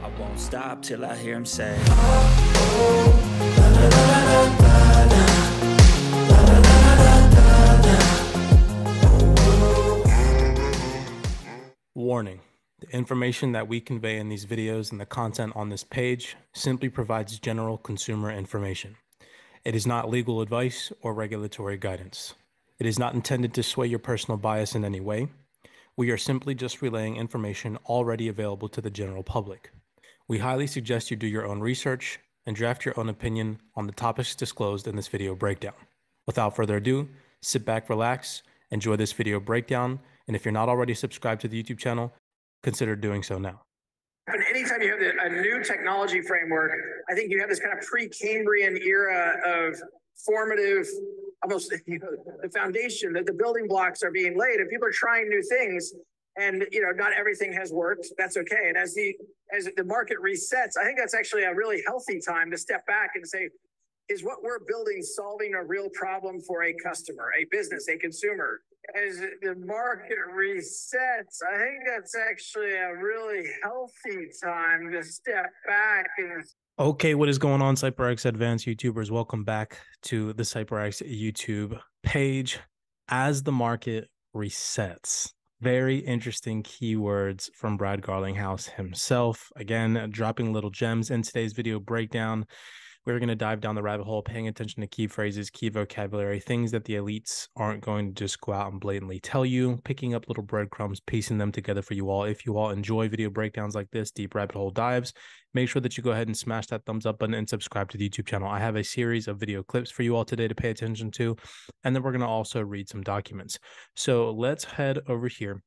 I won't stop till I hear him say, oh, oh, la, la, la, la, la, la. Warning, the information that we convey in these videos and the content on this page simply provides general consumer information. It is not legal advice or regulatory guidance. It is not intended to sway your personal bias in any way. We are simply just relaying information already available to the general public. We highly suggest you do your own research and draft your own opinion on the topics disclosed in this video breakdown. Without further ado, sit back, relax, enjoy this video breakdown. And if you're not already subscribed to the YouTube channel, consider doing so now. And anytime you have a new technology framework, I think you have this kind of pre-Cambrian era of formative, almost the foundation that the building blocks are being laid, and people are trying new things. And not everything has worked. That's okay. And as the market resets, I think that's actually a really healthy time to step back and say, is what we're building solving a real problem for a customer, a business, a consumer? As the market resets, I think that's actually a really healthy time to step back. Okay, what is going on, CyberX Advanced YouTubers? Welcome back to the CyberX YouTube page. As the market resets, very interesting keywords from Brad Garlinghouse himself. Again, dropping little gems in today's video breakdown. We're going to dive down the rabbit hole, paying attention to key phrases, key vocabulary, things that the elites aren't going to just go out and blatantly tell you, picking up little breadcrumbs, piecing them together for you all. If you all enjoy video breakdowns like this, deep rabbit hole dives, make sure that you go ahead and smash that thumbs up button and subscribe to the YouTube channel. I have a series of video clips for you all today to pay attention to, and then we're going to also read some documents. So let's head over here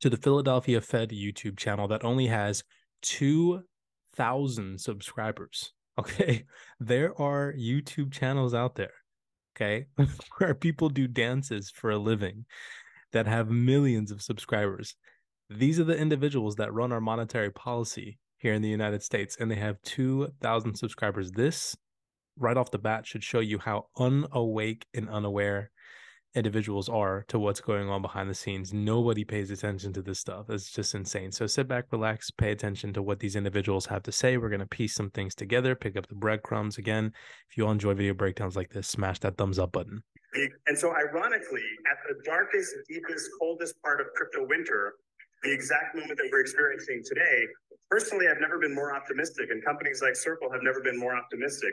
to the Philadelphia Fed YouTube channel that only has 2,000 subscribers. Okay, there are YouTube channels out there, okay, where people do dances for a living that have millions of subscribers. These are the individuals that run our monetary policy here in the United States, and they have 2,000 subscribers. This, right off the bat, should show you how unawake and unaware individuals are to what's going on behind the scenes. Nobody pays attention to this stuff. It's just insane. So sit back, relax, pay attention to what these individuals have to say. We're going to piece some things together, pick up the breadcrumbs. Again, if you all enjoy video breakdowns like this, smash that thumbs up button. And so ironically, at the darkest, deepest, coldest part of crypto winter, the exact moment that we're experiencing today, personally, I've never been more optimistic, and companies like Circle have never been more optimistic.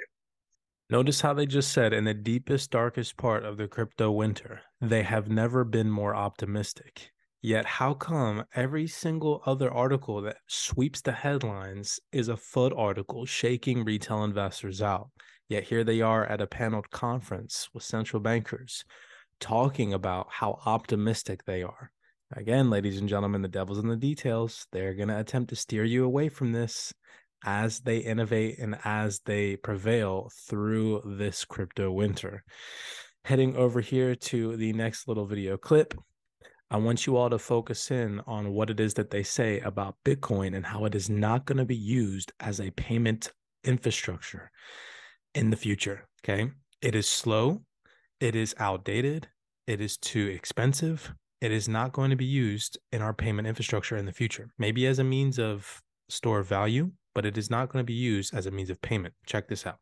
Notice how they just said, in the deepest, darkest part of the crypto winter, they have never been more optimistic. Yet how come every single other article that sweeps the headlines is a FUD article shaking retail investors out? Yet here they are at a paneled conference with central bankers talking about how optimistic they are. Again, ladies and gentlemen, the devil's in the details. They're going to attempt to steer you away from this as they innovate and as they prevail through this crypto winter. Heading over here to the next little video clip, I want you all to focus in on what it is that they say about Bitcoin and how it is not going to be used as a payment infrastructure in the future, okay? It is slow, it is outdated, it is too expensive, it is not going to be used in our payment infrastructure in the future, maybe as a means of store value, but it is not going to be used as a means of payment. Check this out.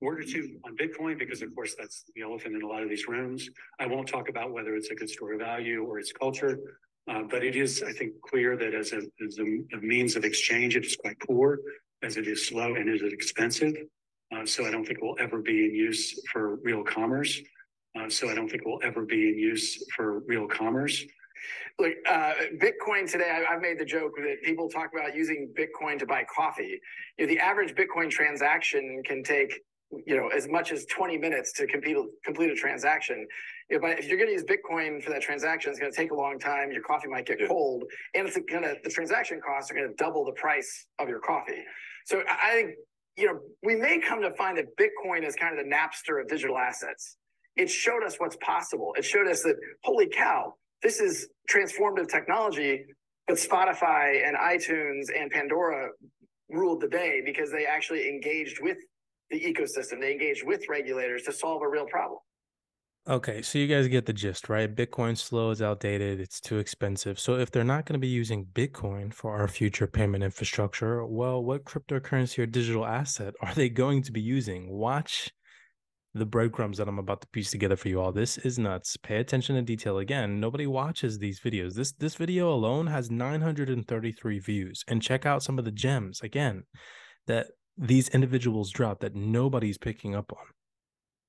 Word or two on Bitcoin, because of course that's the elephant in a lot of these rooms. I won't talk about whether it's a good store of value or its culture, but it is, I think, clear that as a means of exchange, it is quite poor, as it is slow and it is expensive. So I don't think it will ever be in use for real commerce. Look, Bitcoin today, I've made the joke that people talk about using Bitcoin to buy coffee. The average Bitcoin transaction can take, as much as 20 minutes to complete a transaction. If you're going to use Bitcoin for that transaction, it's going to take a long time. Your coffee might get cold, and it's going to, the transaction costs are going to double the price of your coffee. So I think, we may come to find that Bitcoin is kind of the Napster of digital assets. It showed us what's possible. It showed us that, holy cow, this is transformative technology, but Spotify and iTunes and Pandora ruled the day because they actually engaged with the ecosystem. They engaged with regulators to solve a real problem. Okay, so you guys get the gist, right? Bitcoin's slow, it's outdated, it's too expensive. So if they're not going to be using Bitcoin for our future payment infrastructure, well, what cryptocurrency or digital asset are they going to be using? Watch the breadcrumbs that I'm about to piece together for you all. This is nuts. Pay attention to detail. Again, nobody watches these videos. This video alone has 933 views. And check out some of the gems, again, that these individuals drop that nobody's picking up on.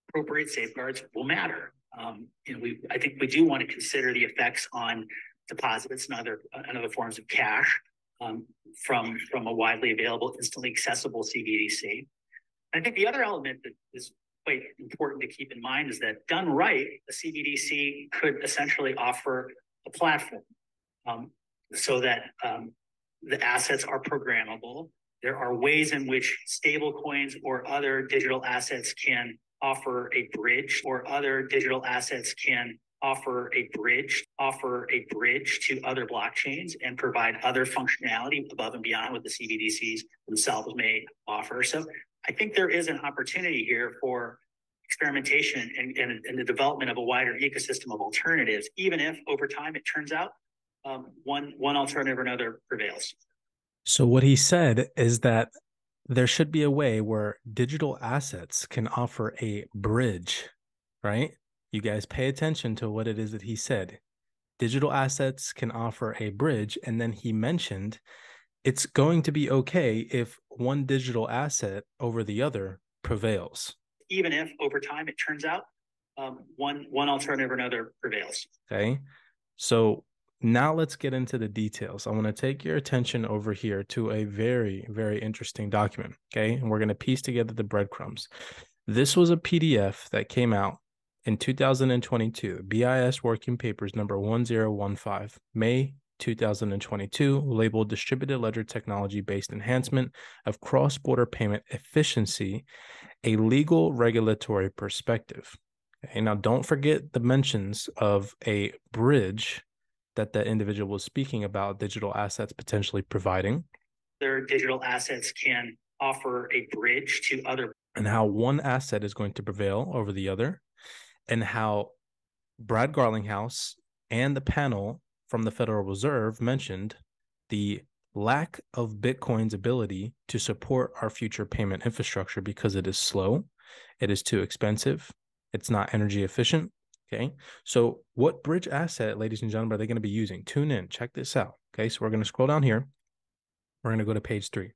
Appropriate safeguards will matter. I think we do want to consider the effects on deposits and other forms of cash from a widely available, instantly accessible CBDC. I think the other element that is quite important to keep in mind is that done right, a CBDC could essentially offer a platform so that the assets are programmable. There are ways in which stablecoins or other digital assets can offer a bridge to other blockchains and provide other functionality above and beyond what the CBDCs themselves may offer. So I think there is an opportunity here for experimentation and the development of a wider ecosystem of alternatives, even if over time it turns out one alternative or another prevails. So what he said is that there should be a way where digital assets can offer a bridge, right? You guys pay attention to what it is that he said. Digital assets can offer a bridge. And then he mentioned it's going to be okay if one digital asset over the other prevails. Even if over time it turns out one alternative or another prevails. Okay. So now let's get into the details. I want to take your attention over here to a very, very interesting document, okay? And we're going to piece together the breadcrumbs. This was a PDF that came out in 2022, BIS Working Papers number 1015, May 2022, labeled Distributed Ledger Technology-Based Enhancement of Cross-Border Payment Efficiency, a Legal Regulatory Perspective. Okay, now don't forget the mentions of a bridge that the individual was speaking about digital assets potentially providing. Their digital assets can offer a bridge to other. And how one asset is going to prevail over the other, and how Brad Garlinghouse and the panel from the Federal Reserve mentioned the lack of Bitcoin's ability to support our future payment infrastructure because it is slow, it is too expensive, it's not energy efficient. Okay, so what bridge asset, ladies and gentlemen, are they going to be using? Tune in, check this out. Okay, so we're going to scroll down here. We're going to go to page 3.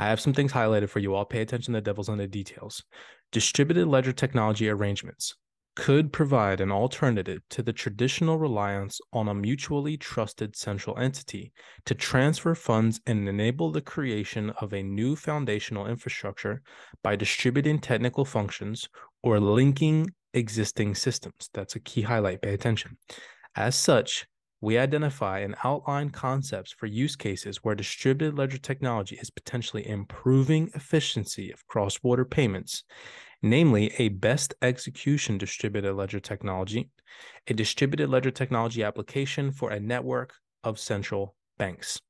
I have some things highlighted for you all. Pay attention to the devil's in the details. Distributed ledger technology arrangements could provide an alternative to the traditional reliance on a mutually trusted central entity to transfer funds and enable the creation of a new foundational infrastructure by distributing technical functions or linking existing systems. That's a key highlight. Pay attention. As such, we identify and outline concepts for use cases where distributed ledger technology is potentially improving efficiency of cross-border payments, namely a best execution distributed ledger technology, a distributed ledger technology application for a network of central banks.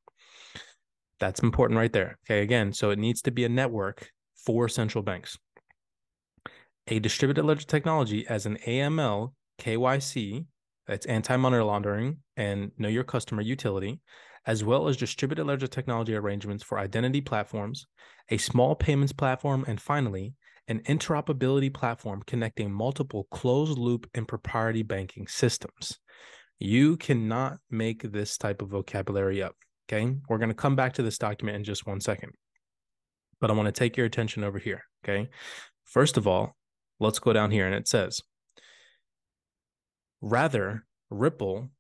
That's important right there. Okay, again, so it needs to be a network for central banks. A distributed ledger technology as an AML KYC, that's anti-money laundering and know your customer utility, as well as distributed ledger technology arrangements for identity platforms, a small payments platform, and finally, an interoperability platform connecting multiple closed-loop and proprietary banking systems. You cannot make this type of vocabulary up, okay? We're going to come back to this document in just one second, but I want to take your attention over here, okay? First of all, let's go down here, and it says, rather, Ripple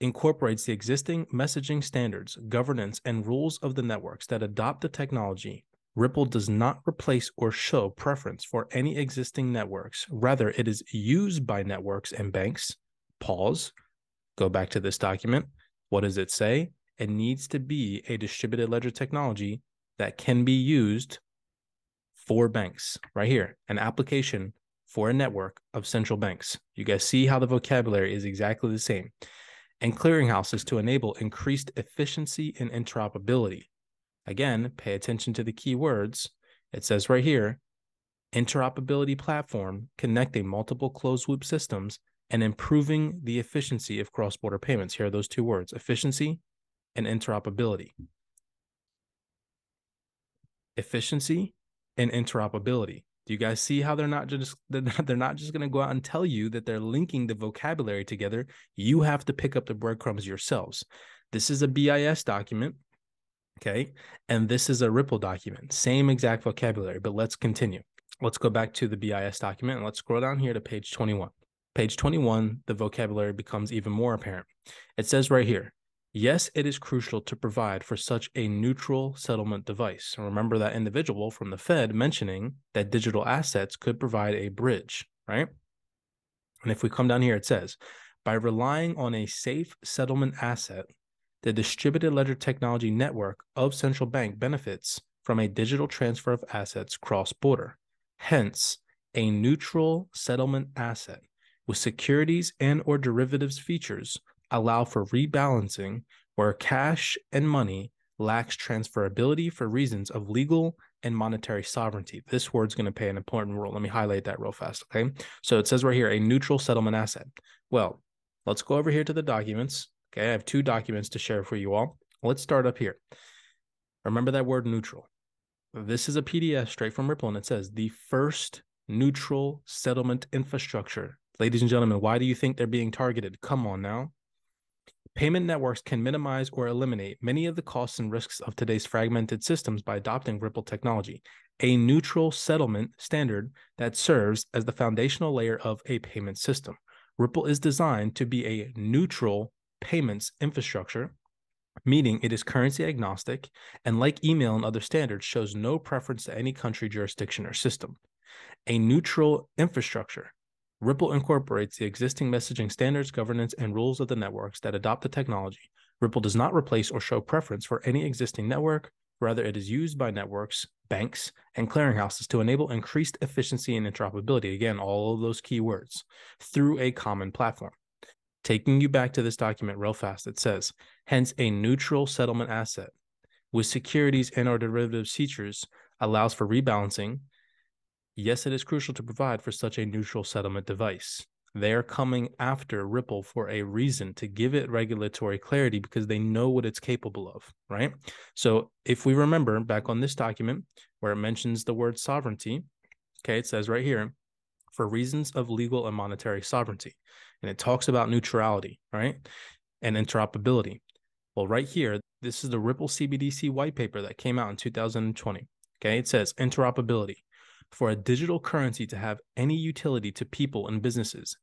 incorporates the existing messaging standards, governance, and rules of the networks that adopt the technology. Ripple does not replace or show preference for any existing networks. Rather, it is used by networks and banks. Pause. Go back to this document. What does it say? It needs to be a distributed ledger technology that can be used for banks. Right here, an application for a network of central banks. You guys see how the vocabulary is exactly the same. And clearinghouses to enable increased efficiency and interoperability. Again, pay attention to the key words. It says right here, interoperability platform connecting multiple closed-loop systems and improving the efficiency of cross-border payments. Here are those two words, efficiency and interoperability. Efficiency and interoperability. Do you guys see how they're not just going to go out and tell you that they're linking the vocabulary together? You have to pick up the breadcrumbs yourselves. This is a BIS document, okay? And this is a Ripple document, same exact vocabulary, but let's continue. Let's go back to the BIS document and let's scroll down here to page 21. Page 21, the vocabulary becomes even more apparent. It says right here, yes, it is crucial to provide for such a neutral settlement device. And remember that individual from the Fed mentioning that digital assets could provide a bridge, right? And if we come down here, it says, by relying on a safe settlement asset, the distributed ledger technology network of central bank benefits from a digital transfer of assets cross-border. Hence, a neutral settlement asset with securities and or derivatives features allow for rebalancing where cash and money lacks transferability for reasons of legal and monetary sovereignty. This word's going to play an important role. Let me highlight that real fast, okay? So it says right here, a neutral settlement asset. Well, let's go over here to the documents, okay? I have two documents to share for you all. Let's start up here. Remember that word neutral. This is a PDF straight from Ripple, and it says the first neutral settlement infrastructure. Ladies and gentlemen, why do you think they're being targeted? Come on now. Payment networks can minimize or eliminate many of the costs and risks of today's fragmented systems by adopting Ripple technology, a neutral settlement standard that serves as the foundational layer of a payment system. Ripple is designed to be a neutral payments infrastructure, meaning it is currency agnostic and, like email and other standards, shows no preference to any country, jurisdiction, or system. A neutral infrastructure. Ripple incorporates the existing messaging standards, governance, and rules of the networks that adopt the technology. Ripple does not replace or show preference for any existing network. Rather, it is used by networks, banks, and clearinghouses to enable increased efficiency and interoperability. Again, all of those key words through a common platform. Taking you back to this document real fast, it says, hence a neutral settlement asset with securities and or derivatives features allows for rebalancing. Yes, it is crucial to provide for such a neutral settlement device. They're coming after Ripple for a reason, to give it regulatory clarity because they know what it's capable of, right? So if we remember back on this document where it mentions the word sovereignty, okay, it says right here, for reasons of legal and monetary sovereignty. And it talks about neutrality, right? And interoperability. Well, right here, this is the Ripple CBDC white paper that came out in 2020, okay? It says interoperability. For a digital currency to have any utility to people and businesses,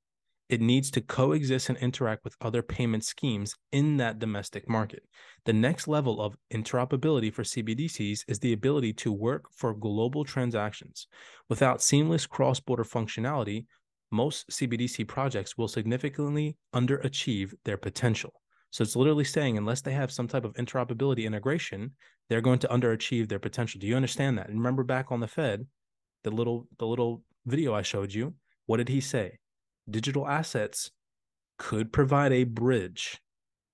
it needs to coexist and interact with other payment schemes in that domestic market. The next level of interoperability for CBDCs is the ability to work for global transactions. Without seamless cross-border functionality, most CBDC projects will significantly underachieve their potential. So it's literally saying unless they have some type of interoperability integration, they're going to underachieve their potential. Do you understand that? And remember back on the Fed, the little video I showed you, what did he say? Digital assets could provide a bridge,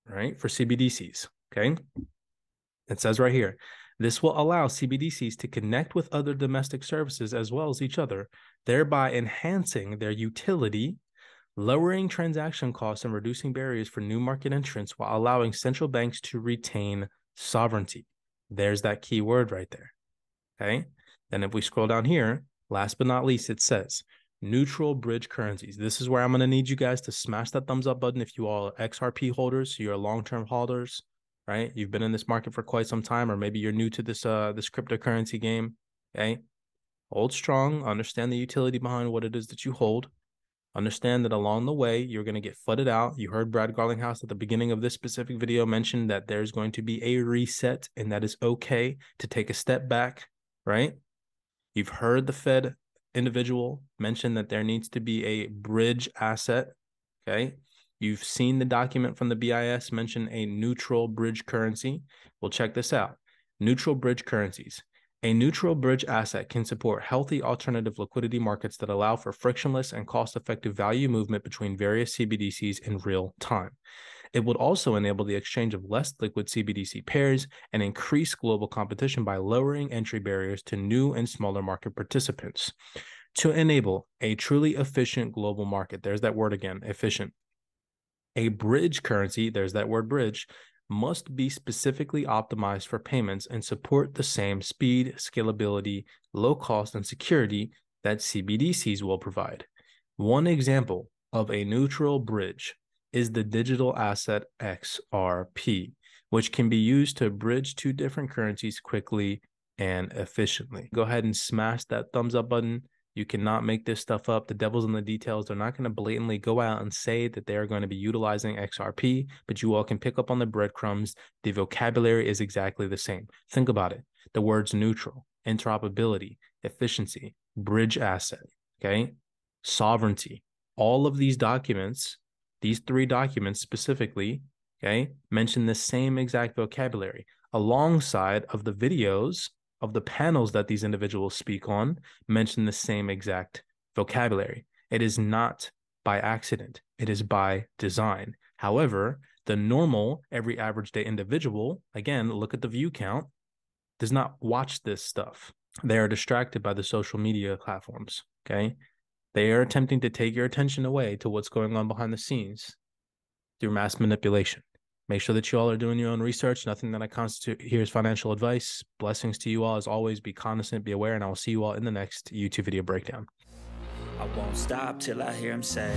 right, for CBDCs, okay? It says right here, this will allow CBDCs to connect with other domestic services as well as each other, thereby enhancing their utility, lowering transaction costs, and reducing barriers for new market entrants while allowing central banks to retain sovereignty. There's that key word right there, okay? Then if we scroll down here, last but not least, it says neutral bridge currencies. This is where I'm going to need you guys to smash that thumbs up button if you all are XRP holders, so you're long-term holders, right? You've been in this market for quite some time, or maybe you're new to this cryptocurrency game, okay? Hold strong, understand the utility behind what it is that you hold. Understand that along the way, you're going to get flooded out. You heard Brad Garlinghouse at the beginning of this specific video mention that there's going to be a reset, and that is okay to take a step back, right? You've heard the Fed individual mention that there needs to be a bridge asset, okay? You've seen the document from the BIS mention a neutral bridge currency. Well, check this out. Neutral bridge currencies. A neutral bridge asset can support healthy alternative liquidity markets that allow for frictionless and cost-effective value movement between various CBDCs in real time. It would also enable the exchange of less liquid CBDC pairs and increase global competition by lowering entry barriers to new and smaller market participants. To enable a truly efficient global market, there's that word again, efficient. A bridge currency, there's that word bridge, must be specifically optimized for payments and support the same speed, scalability, low cost, and security that CBDCs will provide. One example of a neutral bridge is the digital asset XRP, which can be used to bridge two different currencies quickly and efficiently. Go ahead and smash that thumbs up button. You cannot make this stuff up. The devil's in the details. They're not going to blatantly go out and say that they are going to be utilizing XRP, but you all can pick up on the breadcrumbs. The vocabulary is exactly the same. Think about it. The words neutral, interoperability, efficiency, bridge asset, okay, sovereignty. All of these documents, these three documents specifically, okay, mention the same exact vocabulary alongside of the videos of the panels that these individuals speak on mention the same exact vocabulary. It is not by accident. It is by design. However, the normal, every average day individual, again, look at the view count, does not watch this stuff. They are distracted by the social media platforms, okay? They are attempting to take your attention away to what's going on behind the scenes through mass manipulation. Make sure that you all are doing your own research. Nothing that I constitute here is financial advice. Blessings to you all. As always, be cognizant, be aware, and I will see you all in the next YouTube video breakdown. I won't stop till I hear him say.